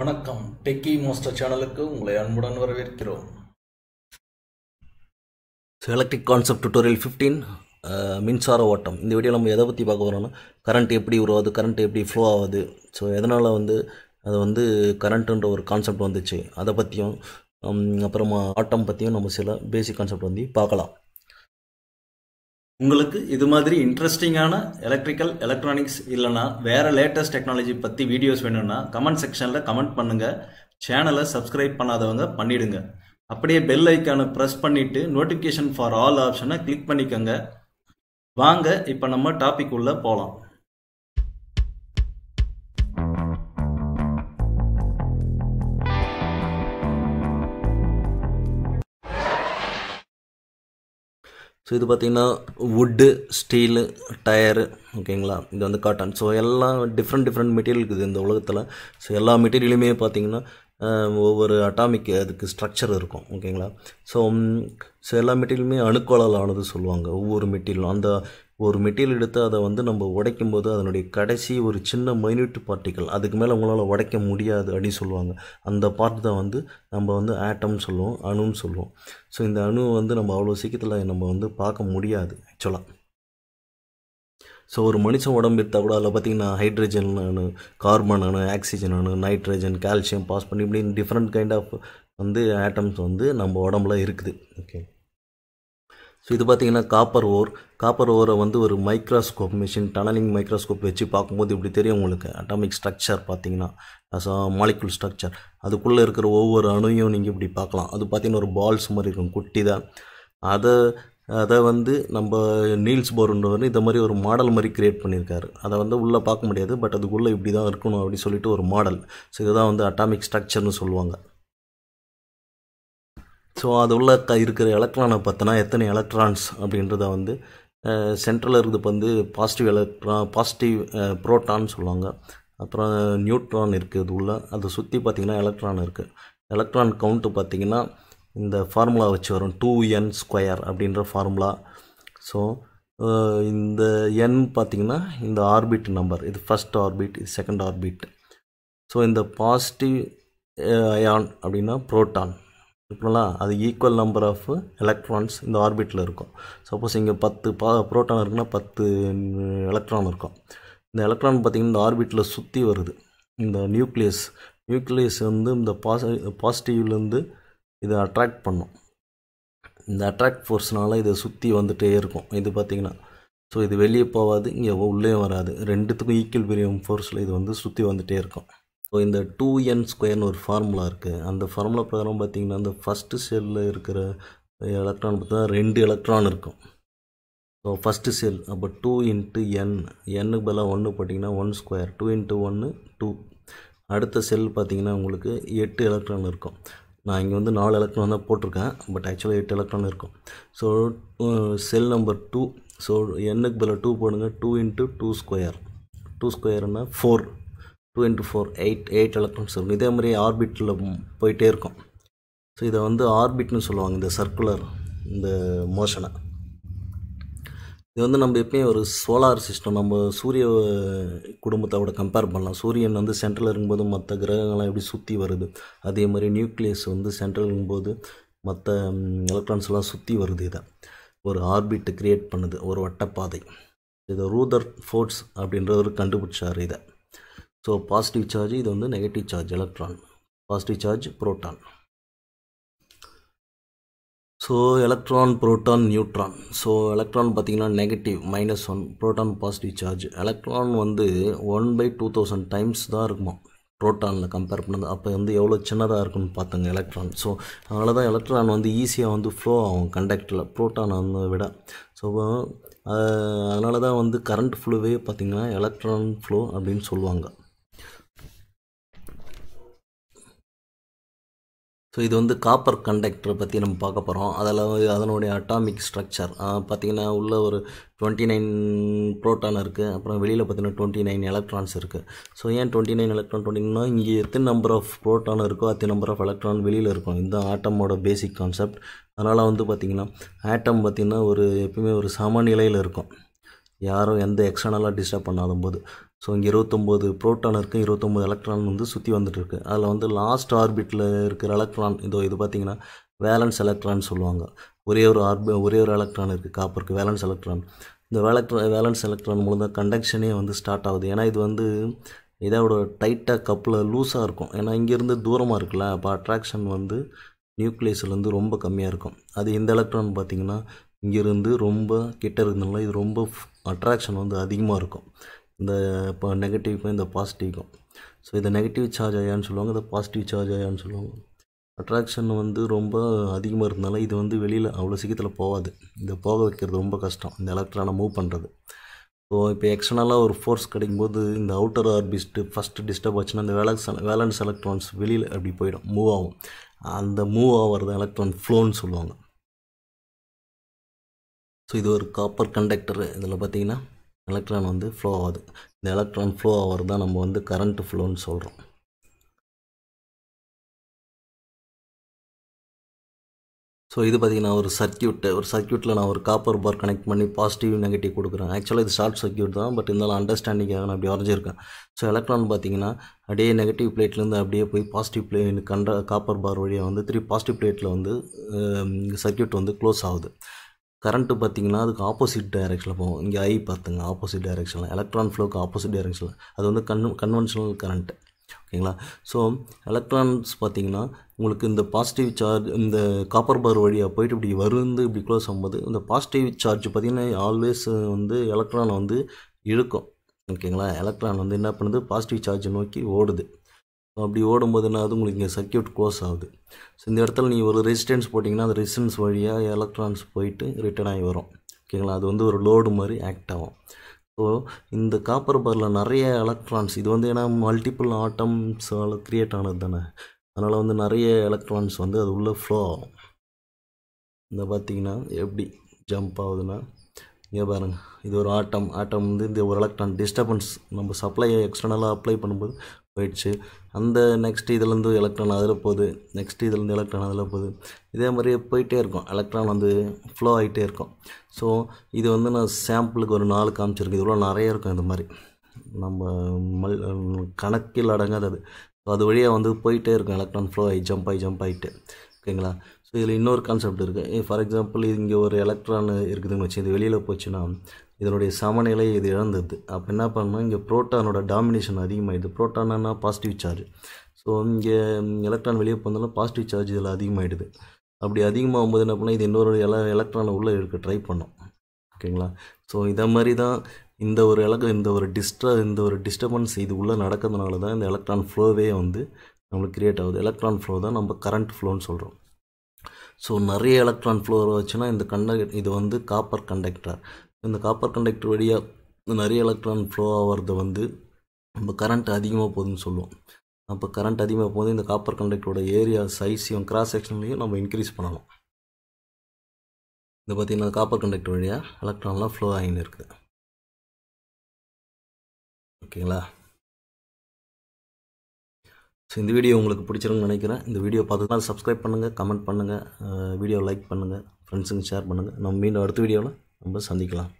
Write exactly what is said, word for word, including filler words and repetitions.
வணக்கம் techie master சேனலுக்கு உங்களை அன்புடன் வரவேற்கிறோம். எலக்ட்ரிக் கான்செப்ட் டியூட்டோரியல் பதினைந்து மின்சார ஓட்டம். இந்த வீடியோல நம்ம எதை பத்தி பார்க்க போறோம்னா கரண்ட் எப்படி உருவாகுது, கரண்ட் எப்படி ஃப்ளோ ஆகுது, சோ எதனால வந்து அது வந்து கரண்ட்ன்ற ஒரு கான்செப்ட் வந்துச்சு அத பத்தியும் அப்புறமா ஆட்டம் பத்தியும் நம்ம சில பேசிக் கான்செப்ட் வந்து பார்க்கலாம். உங்களுக்கு இது மாதிரி இன்ட்ரெஸ்டிங்கான எலக்ட்ரிக்கல் எலக்ட்ரானிக்ஸ் இல்லைனா வேறு லேட்டஸ்ட் டெக்னாலஜி பற்றி வீடியோஸ் வேணும்னா கமெண்ட் செக்ஷனில் கமெண்ட் பண்ணுங்கள். சேனலை சப்ஸ்கிரைப் பண்ணாதவங்க பண்ணிவிடுங்க. அப்படியே பெல் ஐக்கானை ப்ரெஸ் பண்ணிவிட்டு நோட்டிஃபிகேஷன் ஃபார் ஆல் ஆப்ஷனை கிளிக் பண்ணிக்கோங்க. வாங்க இப்போ நம்ம டாபிக் உள்ளே போகலாம். ஸோ இது பார்த்திங்கன்னா வுட்டு, ஸ்டீலு, டயரு, ஓகேங்களா, இது வந்து காட்டன். ஸோ எல்லாம் டிஃப்ரெண்ட் டிஃப்ரெண்ட் மெட்டீரியல் இருக்குது இந்த உலகத்தில். ஸோ எல்லா மெட்டீரியலுமே பார்த்திங்கன்னா ஒவ்வொரு அட்டாமிக் அதுக்கு ஸ்ட்ரக்சர் இருக்கும், ஓகேங்களா. ஸோ ஸோ எல்லா மெட்டீரியலுமே அணுக்கோளால் ஆனது சொல்லுவாங்க. ஒவ்வொரு மெட்டீரியலும் அந்த ஒரு மெட்டீரியல் எடுத்து அதை வந்து நம்ம உடைக்கும் போது அதனுடைய கடைசி ஒரு சின்ன மைன்யூட் பார்ட்டிக்கல், அதுக்கு மேலே உங்களால் உடைக்க முடியாது அப்படின்னு சொல்லுவாங்க. அந்த பார்ட் தான் வந்து நம்ம வந்து ஆட்டம்னு சொல்லுவோம், அணுன்னு சொல்லுவோம். ஸோ இந்த அணு வந்து நம்ம அவ்வளோ சீக்கிரத்தில் நம்ம வந்து பார்க்க முடியாது ஆக்சுவலாக. ஸோ ஒரு மனுஷன் உடம்பு எடுத்தால் கூட அதில் பார்த்திங்கன்னா ஹைட்ரஜன் அணு, கார்பன் அணு, ஆக்சிஜன் அணு, நைட்ரஜன், கால்சியம், பாஸ்பன், இப்படி டிஃப்ரெண்ட் கைண்ட் ஆஃப் வந்து ஆட்டம்ஸ் வந்து நம்ம உடம்புல இருக்குது, ஓகே. ஸோ இது பார்த்திங்கன்னா காப்பர் ஓர். காப்பர் ஓரை வந்து ஒரு மைக்ரோஸ்கோப் மிஷின், டனலிங் மைக்ரோஸ்கோப் வச்சு பார்க்கும்போது இப்படி தெரியும் உங்களுக்கு அட்டாமிக் ஸ்ட்ரக்சர் பார்த்திங்கன்னா, ஸோ மாலிகுல் ஸ்ட்ரக்சர். அதுக்குள்ளே இருக்கிற ஒவ்வொரு அணுவையும் நீங்கள் இப்படி பார்க்கலாம். அது பார்த்திங்கன்னா ஒரு பால்ஸ் மாதிரி இருக்கும், குட்டி தான். அதை அதை வந்து நம்ம நீல்ஸ் போர்ன்றவர் இந்த மாதிரி ஒரு மாடல் மாதிரி க்ரியேட் பண்ணியிருக்காரு. அதை வந்து உள்ளே பார்க்க முடியாது, பட் அதுக்குள்ளே இப்படி தான் இருக்கணும் அப்படின்னு சொல்லிட்டு ஒரு மாடல். ஸோ இதுதான் வந்து அட்டாமிக் ஸ்ட்ரக்சர்னு சொல்லுவாங்க. ஸோ அது உள்ள க இருக்கிற எலக்ட்ரானை பார்த்தினா எத்தனை எலக்ட்ரான்ஸ் அப்படின்றத வந்து சென்ட்ரலில் இருக்கிறது வந்து பாசிட்டிவ் எலக்ட்ரான், பாசிட்டிவ் ப்ரோட்டான்னு சொல்லுவாங்க. அப்புறம் நியூட்ரான் இருக்குது அது உள்ள. அதை சுற்றி பார்த்திங்கன்னா எலக்ட்ரான் இருக்குது. எலக்ட்ரான் கவுண்ட்டு பார்த்திங்கன்னா இந்த ஃபார்முலா வச்சு வரும், டூ என் ஸ்கொயர் அப்படின்ற ஃபார்முலா. ஸோ இந்த என் பார்த்திங்கன்னா இந்த ஆர்பிட் நம்பர், இது ஃபஸ்ட் ஆர்பிட், இது செகண்ட் ஆர்பிட். ஸோ இந்த பாசிட்டிவ் அயான் அப்படின்னா ப்ரோட்டான் இருக்குங்களா, அது ஈக்குவல் நம்பர் ஆஃப் எலக்ட்ரான்ஸ் இந்த ஆர்பிட்டில் இருக்கும். சப்போஸ் இங்கே பத்து பா ப்ரோட்டான் இருக்குன்னா பத்து எலக்ட்ரான் இருக்கும். இந்த எலக்ட்ரான் பார்த்திங்கன்னா இந்த ஆர்பிட்டில் சுற்றி வருது. இந்த நியூக்ளியஸ் நியூக்ளியஸ் வந்து இந்த பாசி பாசிட்டிவ்லேருந்து இதை அட்ராக்ட் பண்ணும். இந்த அட்ராக்ட் ஃபோர்ஸ்னால் இதை சுற்றி வந்துகிட்டே இருக்கும். இது பார்த்திங்கன்னா ஸோ இது வெளியே போகாது, இங்கே உள்ளே வராது, ரெண்டுத்துக்கும் ஈக்குவல் பெரியம் ஃபோர்ஸில் இது வந்து சுற்றி வந்துகிட்டே இருக்கும். ஸோ இந்த டூ என் ஸ்கொயர்னு ஒரு ஃபார்முலா இருக்குது. அந்த ஃபார்முலா பிரகாரம் பார்த்திங்கன்னா இந்த ஃபஸ்ட்டு செல்லில் இருக்கிற எலக்ட்ரான் பார்த்திங்கன்னா ரெண்டு எலக்ட்ரான் இருக்கும். ஸோ ஃபஸ்ட்டு செல் அப்போ டூ இன்ட்டு என், என்னுக்கு பதிலாக ஒன்று போட்டிங்கன்னா ஒன் ஸ்கொயர், டூ இன்ட்டு ஒன்று டூ. அடுத்த செல் பார்த்திங்கன்னா உங்களுக்கு எட்டு எலக்ட்ரான் இருக்கும். நான் இங்கே வந்து நாலு எலக்ட்ரான் தான் போட்டிருக்கேன், பட் ஆக்சுவலாக எட்டு எலக்ட்ரான் இருக்கும். So shell number two, so என்னுக்கு பதில் டூ போடுங்க, two into two square, two ஸ்கொயர்னா four, two into four eight, eight electrons இருக்கும். இதே மாதிரி ஆர்பிட்டில் போயிட்டே இருக்கும். ஸோ இதை வந்து ஆர்பிட்னு சொல்லுவாங்க, இந்த சர்க்குலர் இந்த மோஷனை. இது வந்து நம்ம எப்பயும் ஒரு சோலார் சிஸ்டம், நம்ம சூரிய குடும்பத்தோட கம்பேர் பண்ணலாம். சூரியன் வந்து சென்ட்ரல் இருக்கும்போது மற்ற கிரகங்கள்லாம் எப்படி சுற்றி வருது, அதே மாதிரி நியூக்ளியஸ் வந்து சென்ட்ரல் இருக்கும்போது மற்ற எலக்ட்ரான்ஸ்லாம் சுற்றி வருது. இதை ஒரு ஆர்பிட் க்ரியேட் பண்ணுது, ஒரு வட்டப்பாதை. இதை ரூதர் ஃபோர்ஸ் அப்படின்றவர் கண்டுபிடிச்சார் இதை. ஸோ பாசிட்டிவ் சார்ஜ், இது வந்து negative charge electron, positive charge proton. So electron, proton, neutron. So electron பார்த்திங்கன்னா negative minus one, proton positive charge. Electron வந்து one by two thousand times தான் இருக்குமா ப்ரோட்டானில் கம்பேர் பண்ணது. அப்போ வந்து எவ்வளோ சின்னதாக இருக்குன்னு பார்த்துங்க எலக்ட்ரான். ஸோ அதனால தான் எலக்ட்ரான் வந்து ஈஸியாக வந்து ஃப்ளோ ஆகும் கண்டக்டரில், ப்ரோட்டான் வந்து விட. ஸோ அதனால தான் வந்து கரண்ட் ஃப்ளோவே பார்த்திங்கன்னா எலக்ட்ரான் ஃப்ளோ அப்படின்னு சொல்லுவாங்க. ஸோ இது வந்து காப்பர் கண்டக்டரை பற்றி நம்ம பார்க்க போகிறோம். அதில் அதனுடைய அட்டாமிக் ஸ்ட்ரக்சர் பார்த்திங்கன்னா உள்ளே ஒரு டுவெண்ட்டி நைன் ப்ரோட்டான் இருக்குது. அப்புறம் வெளியில் பார்த்திங்கன்னா டுவெண்ட்டி நைன் எலக்ட்ரான்ஸ் இருக்குது. ஸோ ஏன் டுவெண்ட்டி நைன் எலக்ட்ரான் டுவெண்ட்டினா இங்கே எத்தனை நம்பர் ஆஃப் ப்ரோட்டான் இருக்கோ அத்தனை நம்பர் ஆஃப் எலக்ட்ரான் வெளியில் இருக்கும். இதுதான் ஆட்டமோட பேசிக் கான்செப்ட். அதனால் வந்து பார்த்திங்கன்னா ஆட்டம் பார்த்திங்கன்னா ஒரு எப்பயுமே ஒரு சமநிலையில் இருக்கும், யாரும் எந்த எக்ஸ்டர்னலாக டிஸ்டர்ப் பண்ணாத போது. So, இங்க twenty-nine புரோட்டான் இருக்கு twenty-nine எலக்ட்ரான் வந்து சுத்தி வந்துட்டு இருக்கு. அதுல வந்து லாஸ்ட் ஆர்பிட்ல இருக்கிற எலக்ட்ரான் இதோ இது பாத்தீங்கன்னா வேலன்ஸ் எலக்ட்ரான் சொல்லுவாங்க. ஒரே ஒரு ஆர்பி ஒரே ஒரு எலக்ட்ரான் இருக்கு காப்பருக்கு வேலன்ஸ் எலக்ட்ரான். இந்த வேலன்ஸ் எலக்ட்ரான் மூலமா கண்டக்ஷனே வந்து ஸ்டார்ட் ஆகுது. ஏனா இது வந்து இதோட டைட்டா கப்ல லூசா இருக்கும். ஏனா இங்க இருந்து தூரமா இருக்குல அப்ப அட்ராக்ஷன் வந்து நியூக்ளியஸ்ல இருந்து ரொம்ப கம்மியா இருக்கும். அது இந்த எலக்ட்ரான் பாத்தீங்கன்னா இங்க இருந்து ரொம்ப கிட்ட இருந்தனால இது ரொம்ப அட்ராக்ஷன் வந்து அதிகமா இருக்கும். The negative and the positive. So the negative charge ion solvanga, the positive charge ion solvanga. Attraction vandu romba adhigama irundala idu vandu velila avlo sigathula povadu. Idu poga vekkiradu romba kashtam. Inda electron move pandrathu. So ipo external or force kadikumbodhu inda outer orbit first disturb achina inda valence electrons velila appadi poidum move avum. And the move over the electron flow nu solvanga. So idu or copper conductor idala pathina electron on the flow over the electron flow over the number on the current flow and solder. So either by our circuit or circuit line our copper bar connect money positive negative actually the short circuit though, but in the understanding so electron bathina a day negative plate on the positive plate in copper bar on the three positive plate on the circuit on the close out. Current to the opposite direction. I opposite direction. Electron flow opposite direction. That is the conventional current. Okay, so electrons the positive charge in the copper bar vadiya poi ipdi varundu ipdi close agumbodhu the positive charge always electron on the okay, electron on the positive charge nokki odudu. அப்படி ஓடும்போதுனாது உங்களுக்கு circuit close ஆகுது. So இந்த இடத்துல நீ ஒரு resistance போடிங்கனா அந்த resistance வழியா electrons போயிட்டு ரிட்டர்ன் ஆகி வரும். ஓகேங்களா அது வந்து ஒரு லோட் மாதிரி ஆக்ட் ஆகும். சோ இந்த காப்பர் பார்ல நிறைய எலக்ட்ரான்ஸ் இது வந்து ஏனா மல்டிபிள் ஆட்டம்ஸ் ஆல கிரியேட் ஆனதுதானே. அதனால வந்து நிறைய எலக்ட்ரான்ஸ் வந்து அது உள்ள ஃப்ளோ ஆகும். இந்த பாத்தீங்கன்னா எப்படி ஜம்ப் ஆகுதுனா இங்க பாருங்க இது ஒரு ஆட்டம் ஆட்டம் வந்து இந்த ஒரு எலக்ட்ரான் டிஸ்டர்பன்ஸ் நம்ம சப்ளை எக்ஸ்டர்னலா அப்ளை பண்ணும்போது போயிடுச்சு அந்த நெக்ஸ்ட் இதுல இருந்து எலக்ட்ரான் அதல போகுது நெக்ஸ்ட் இதுல இருந்து எலக்ட்ரான் அதல போகுது இதே மாதிரி போயிட்டே இருக்கும் எலக்ட்ரான் வந்து ஃப்ளோ ஆயிட்டே இருக்கும். சோ இது வந்து நான் சாம்பிளுக்கு ஒரு நாலு காமிச்சிருக்கேன். இதுல நிறைய இருக்கும் இந்த மாதிரி நம்ம கணக்கில் அடங்காதது. சோ அது வழியா வந்து போயிட்டே இருக்கும் எலக்ட்ரான் ஃப்ளோ ஆயி ஜம்ப் ஆயி ஜம்ப் ஆயிட்டு ஓகேங்களா. சோ இதுல இன்னொரு கான்செப்ட் இருக்கு. for example இங்க ஒரு எலக்ட்ரான் இருக்குதுன்னு வெச்சு இது வெளியில போச்சுனா இதனுடைய சமநிலை இது இழந்தது. அப்ப என்ன பண்ணனும் இங்க புரோட்டானோட டாமினேஷன் அதிகமாயிடுது. புரோட்டான்னா பாசிட்டிவ் சார்ஜ். சோ இங்க எலக்ட்ரான் வெளிய போனதால பாசிட்டிவ் சார்ஜ் இதல அதிகமாயிடுது. அப்படி அதிகமாகும்போது என்ன பண்ணா இது இன்னொரு எலக்ட்ரான் உள்ள இழுக்க ட்ரை பண்ணும். ஓகேங்களா. சோ இத மாதிரி தான் இந்த ஒரு எலக்ட்ரான் இந்த ஒரு டிஸ்ட்ர இந்த ஒரு டிஸ்டர்பன்ஸ் இது உள்ள நடக்கிறதுனால தான் இந்த எலக்ட்ரான் ஃப்ளோவே வந்து நமக்கு கிரியேட் ஆகுது. எலக்ட்ரான் ஃப்ளோ தான் நம்ம கரண்ட் ஃப்ளோன்னு சொல்றோம். சோ நிறைய எலக்ட்ரான் ஃப்ளோ வந்துச்சுனா இந்த கண்டக்டர் இது வந்து காப்பர் கண்டக்டர். இந்த காப்பர் கண்டக்டர் வழியா நிறைய எலக்ட்ரான் ஃப்ளோ ஆவறது வந்து நம்ம கரண்ட் அதிகமா போகுதுன்னு சொல்லுவோம். அப்ப கரண்ட் அதிகமா போகுது இந்த காப்பர் கண்டக்டரோட ஏரியா சைஸையும் கிராஸ் செக்ஷனையும் நம்ம இன்கிரீஸ் பண்ணலாம். இந்த பாத்தீங்கன்னா காப்பர் கண்டக்டர் வழியா எலக்ட்ரான்லாம் ஃப்ளோ ஆயின்னு இருக்கு. ஓகேங்களா. சோ இந்த வீடியோ உங்களுக்கு பிடிச்சிருக்கும்னு நினைக்கிறேன். இந்த வீடியோ பார்த்ததுனால சப்ஸ்கிரைப் பண்ணுங்க, கமெண்ட் பண்ணுங்க, வீடியோ லைக் பண்ணுங்க, ஃப்ரெண்ட்ஸ்க்கு ஷேர் பண்ணுங்க. நம்ம மீண்டும் அடுத்த வீடியோல நம்ம சந்திக்கலாம்.